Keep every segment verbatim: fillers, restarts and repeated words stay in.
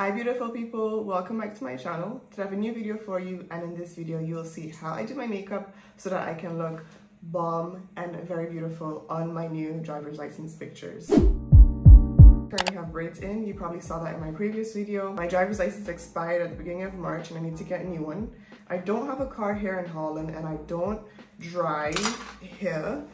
Hi beautiful people, welcome back to my channel. Today I have a new video for you, and in this video you will see how I do my makeup so that I can look bomb and very beautiful on my new driver's license pictures. I currently have braids in, you probably saw that in my previous video. My driver's license expired at the beginning of March and I need to get a new one. I don't have a car here in Holland and I don't drive here.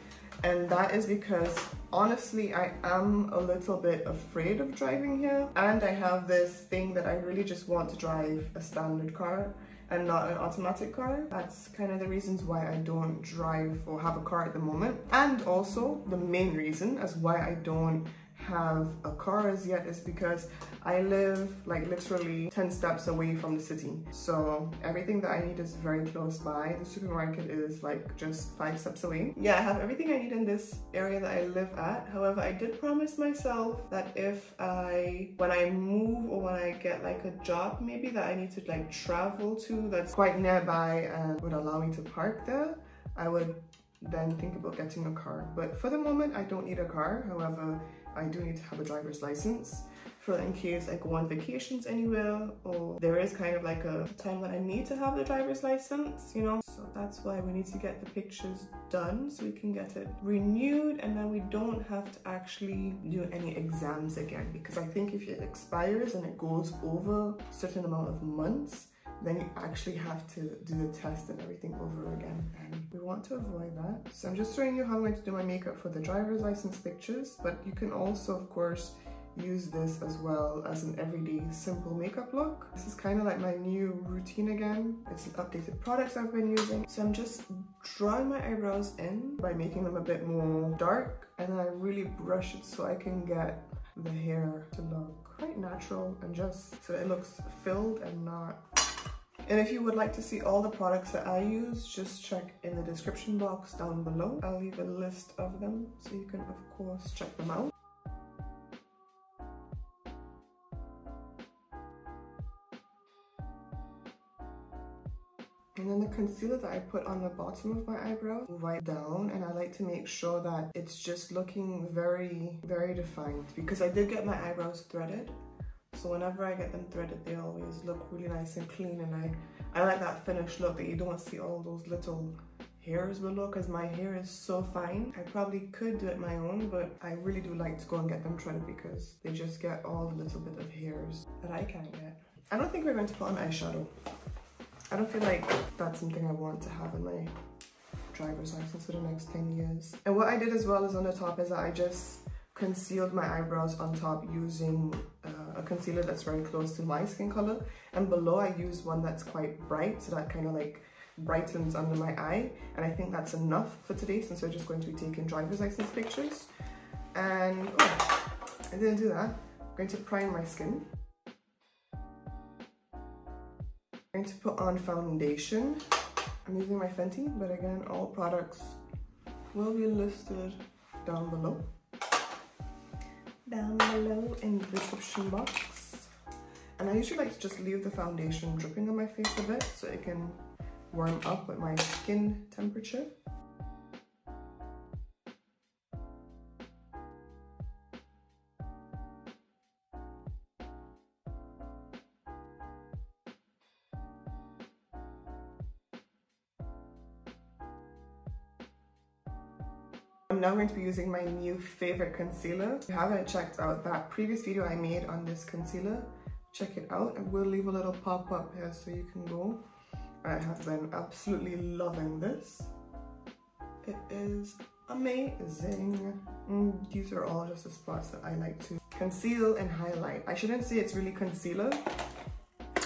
And that is because, honestly, I am a little bit afraid of driving here. And I have this thing that I really just want to drive a standard car and not an automatic car. That's kind of the reasons why I don't drive or have a car at the moment. And also, the main reason as why I don't have a car as yet is because I live like literally ten steps away from the city, so everything that I need is very close by. The supermarket is like just five steps away. Yeah, I have everything I need in this area that I live at. However, I did promise myself that if I when I move or when I get like a job maybe that I need to like travel to that's quite nearby and would allow me to park there, I would then think about getting a car. But for the moment I don't need a car. However, I do need to have a driver's license for in case I go on vacations anywhere, or there is kind of like a time that I need to have the driver's license, you know. So that's why we need to get the pictures done so we can get it renewed, and then we don't have to actually do any exams again, because I think if it expires and it goes over a certain amount of months, then you actually have to do the test and everything over again, and we want to avoid that. So I'm just showing you how I'm going to do my makeup for the driver's license pictures, but you can also of course use this as well as an everyday simple makeup look. This is kind of like my new routine again. It's an updated products I've been using. So I'm just drawing my eyebrows in by making them a bit more dark, and then I really brush it so I can get the hair to look quite natural and just so it looks filled and not. And if you would like to see all the products that I use, just check in the description box down below. I'll leave a list of them so you can of course check them out. And then the concealer that I put on the bottom of my eyebrow, right down, and I like to make sure that it's just looking very, very defined, because I did get my eyebrows threaded. So whenever I get them threaded, they always look really nice and clean, and I, I like that finished look that you don't see all those little hairs below, because my hair is so fine. I probably could do it my own, but I really do like to go and get them threaded because they just get all the little bit of hairs that I can't get. I don't think we're going to put on eyeshadow. I don't feel like that's something I want to have in my driver's license for the next ten years. And what I did as well is on the top is that I just concealed my eyebrows on top using uh, a concealer that's very close to my skin color, and below I used one that's quite bright, so that kind of like brightens under my eye. And I think that's enough for today, since we're just going to be taking driver's license pictures. And oh, I didn't do that. I'm going to prime my skin. I'm going to put on foundation. I'm using my Fenty, but again all products will be listed down below. Down below in the description box. And I usually like to just leave the foundation dripping on my face a bit so it can warm up at my skin temperature. I'm now going to be using my new favorite concealer. If you haven't checked out that previous video I made on this concealer, check it out. I will leave a little pop-up here so you can go. I have been absolutely loving this. It is amazing. Mm, these are all just the spots that I like to conceal and highlight. I shouldn't say it's really concealer,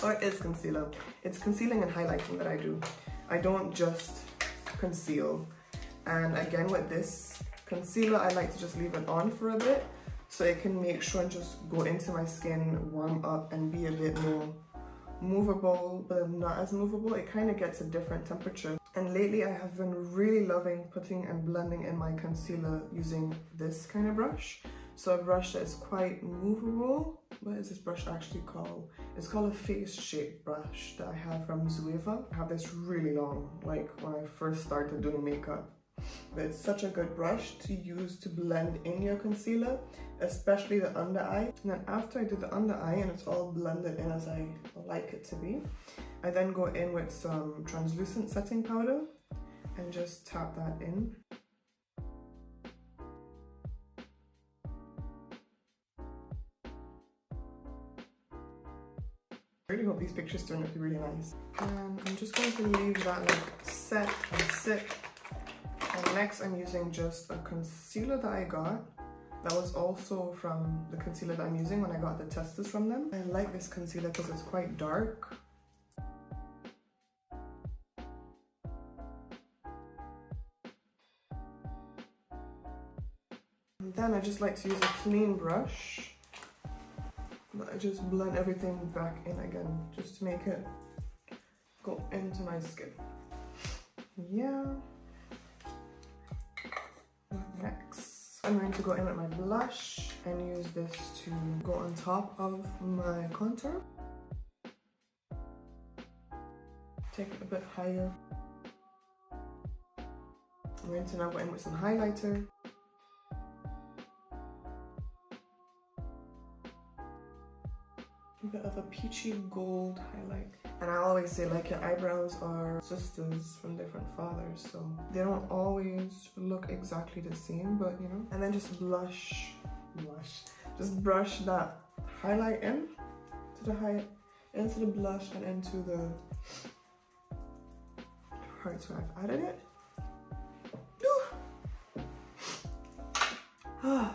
or it is concealer. It's concealing and highlighting that I do. I don't just conceal. And again, with this concealer, I like to just leave it on for a bit so it can make sure and just go into my skin, warm up, and be a bit more movable, but not as movable. It kind of gets a different temperature. And lately, I have been really loving putting and blending in my concealer using this kind of brush. So a brush that is quite movable. What is this brush actually called? It's called a face shape brush that I have from Zoeva. I have this really long, like when I first started doing makeup. But it's such a good brush to use to blend in your concealer, especially the under eye. And then after I do the under eye and it's all blended in as I like it to be, I then go in with some translucent setting powder and just tap that in. I really hope these pictures turn out to be really nice. And I'm just going to leave that like set and sit. And next I'm using just a concealer that I got. That was also from the concealer that I'm using when I got the testers from them. I like this concealer because it's quite dark. And then I just like to use a clean brush. I just blend everything back in again, just to make it go into my skin. Yeah. Next, I'm going to go in with my blush and use this to go on top of my contour. Take it a bit higher. I'm going to now go in with some highlighter. Bit of a peachy gold highlight, and I always say like your eyebrows are sisters from different fathers, so they don't always look exactly the same, but you know. And then just blush blush just brush that highlight in to the high into the blush and into the right, so I've added it. Ah,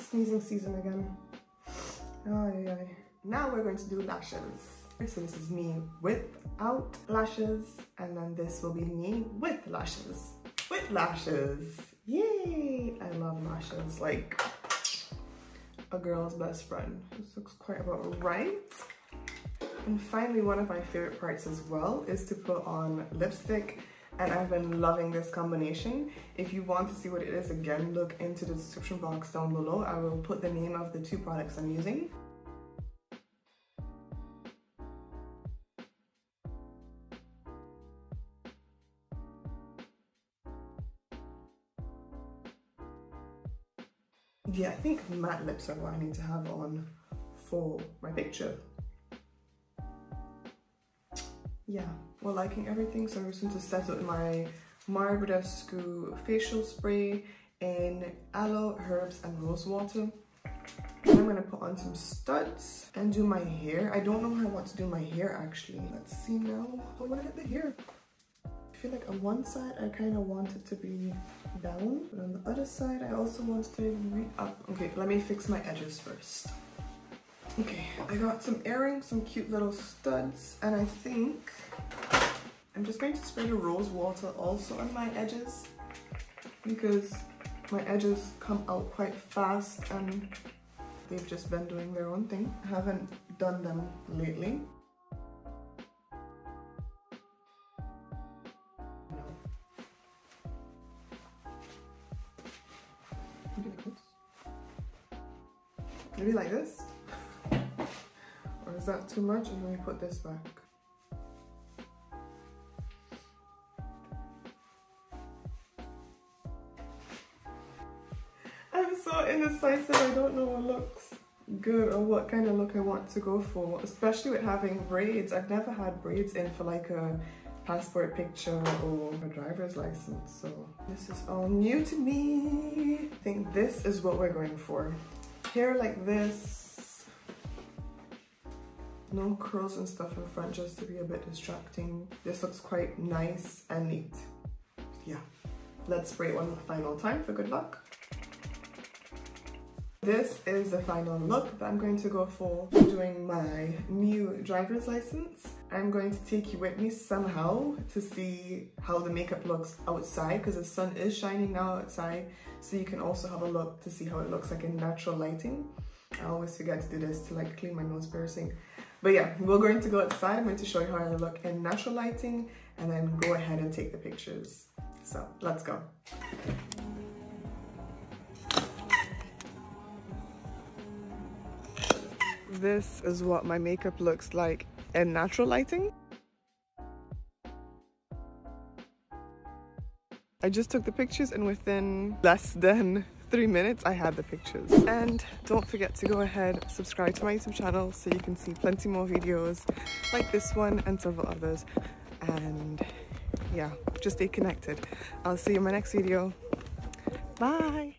sneezing season again. Oh yeah. Now we're going to do lashes. So this is me without lashes, and then this will be me with lashes. With lashes! Yay! I love lashes, like a girl's best friend. This looks quite about right. And finally, one of my favorite parts as well is to put on lipstick, and I've been loving this combination. If you want to see what it is again, look into the description box down below. I will put the name of the two products I'm using. Yeah, I think matte lips are what I need to have on for my picture. Yeah, well, liking everything, so I'm just going to set up my Mario Badescu facial spray in aloe, herbs, and rose water. Then I'm going to put on some studs and do my hair. I don't know how I want to do my hair, actually. Let's see now. I want to get the hair. I feel like on one side I kind of want it to be down, but on the other side I also want to be up. Okay, let me fix my edges first. Okay, I got some earrings, some cute little studs, and I think I'm just going to spray the rose water also on my edges because my edges come out quite fast and they've just been doing their own thing. I haven't done them lately. Maybe like this? Or is that too much? And let me put this back. I'm so indecisive, I don't know what looks good or what kind of look I want to go for, especially with having braids. I've never had braids in for like a passport picture or a driver's license, so this is all new to me. I think this is what we're going for. Hair like this, no curls and stuff in front just to be a bit distracting. This looks quite nice and neat. Yeah, let's spray one final time for good luck. This is the final look that I'm going to go for doing my new driver's license. I'm going to take you with me somehow to see how the makeup looks outside, because the sun is shining now outside, so you can also have a look to see how it looks like in natural lighting. I always forget to do this to like clean my nose piercing. But yeah, we're going to go outside. I'm going to show you how I look in natural lighting and then go ahead and take the pictures. So let's go. This is what my makeup looks like in natural lighting. I just took the pictures and within less than three minutes I had the pictures. And don't forget to go ahead, subscribe to my YouTube channel so you can see plenty more videos like this one and several others. And yeah, just stay connected. I'll see you in my next video. Bye.